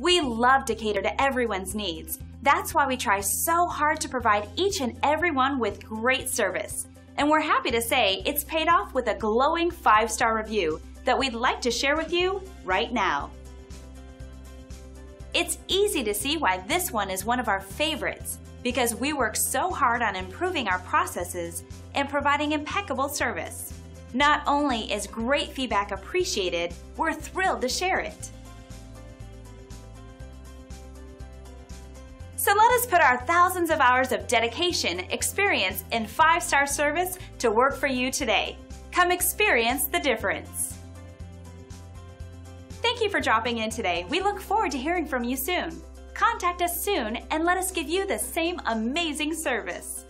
We love to cater to everyone's needs. That's why we try so hard to provide each and everyone with great service. And we're happy to say it's paid off with a glowing 5-star review that we'd like to share with you right now. It's easy to see why this one is one of our favorites, because we work so hard on improving our processes and providing impeccable service. Not only is great feedback appreciated, we're thrilled to share it. So let us put our thousands of hours of dedication, experience, and 5-star service to work for you today. Come experience the difference. Thank you for dropping in today. We look forward to hearing from you soon. Contact us soon and let us give you the same amazing service.